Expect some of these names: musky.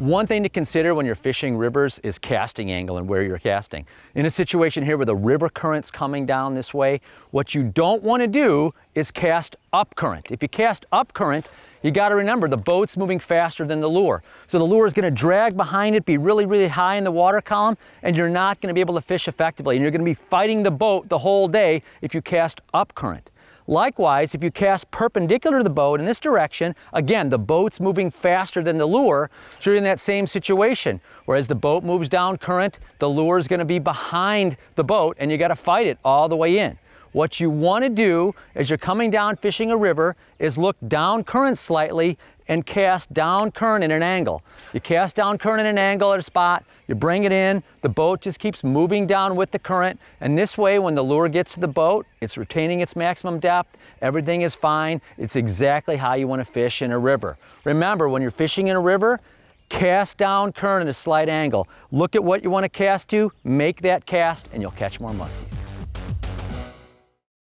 One thing to consider when you're fishing rivers is casting angle and where you're casting. In a situation here where the river current's coming down this way, what you don't want to do is cast up current. If you cast up current, you got to remember the boat's moving faster than the lure. So the lure is going to drag behind it, be really, really high in the water column, and you're not going to be able to fish effectively. And you're going to be fighting the boat the whole day if you cast up current. Likewise, if you cast perpendicular to the boat in this direction, again, the boat's moving faster than the lure, so you're in that same situation. Whereas the boat moves down current, the lure's gonna be behind the boat and you gotta fight it all the way in. What you wanna do as you're coming down fishing a river is look down current slightly and cast down current in an angle. You cast down current in an angle at a spot, you bring it in, the boat just keeps moving down with the current, and this way when the lure gets to the boat, it's retaining its maximum depth, everything is fine, it's exactly how you want to fish in a river. Remember, when you're fishing in a river, cast down current at a slight angle. Look at what you want to cast to, make that cast, and you'll catch more muskies.